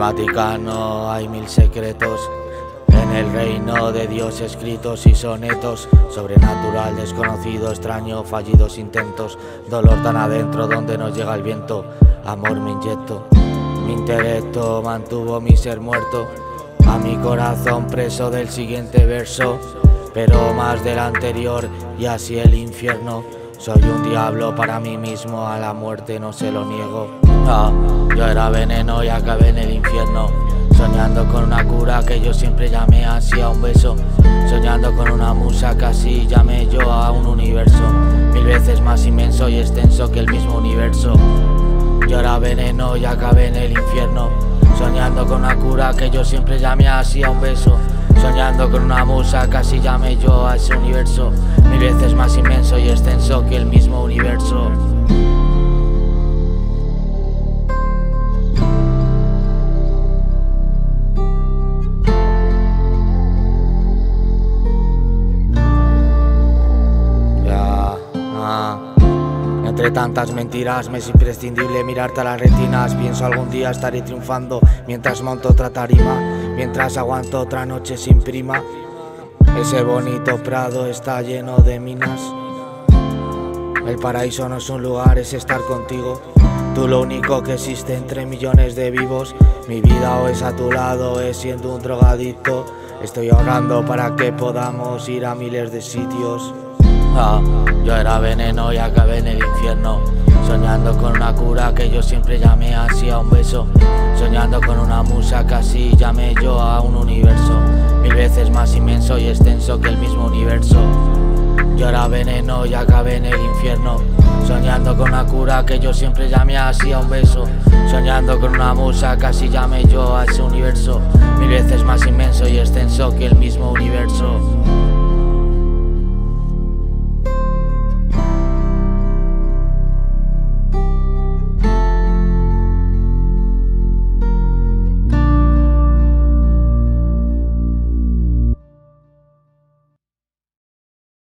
Vaticano hay mil secretos, en el reino de Dios escritos y sonetos, sobrenatural, desconocido, extraño, fallidos intentos, dolor tan adentro donde nos llega el viento, amor me inyecto, mi intelecto mantuvo mi ser muerto, a mi corazón preso del siguiente verso, pero más del anterior y así el infierno. Soy un diablo para mí mismo, a la muerte no se lo niego. No, yo era veneno y acabé en el infierno, soñando con una cura que yo siempre llamé así a un beso, soñando con una musa que así llamé yo a un universo, mil veces más inmenso y extenso que el mismo universo. Yo era veneno y acabé en el infierno, soñando con una cura que yo siempre llamé así a un beso, soñando con una musa que así llamé yo a ese universo, mil veces más inmenso y extenso que el mismo universo. Entre tantas mentiras me es imprescindible mirarte a las retinas. Pienso algún día estaré triunfando mientras monto otra tarima, mientras aguanto otra noche sin prima. Ese bonito prado está lleno de minas. El paraíso no es un lugar, es estar contigo. Tú lo único que existe entre millones de vivos. Mi vida o es a tu lado o es siendo un drogadicto. Estoy ahorrando para que podamos ir a miles de sitios. Yo era veneno y acabé en el infierno, soñando con una cura que yo siempre llamé así a un beso, soñando con una musa que así llamé yo a un universo, mil veces más inmenso y extenso que el mismo universo. Yo era veneno y acabé en el infierno, soñando con una cura que yo siempre llamé así a un beso, soñando con una musa que así llamé yo a ese universo, mil veces más inmenso y extenso que el mismo universo.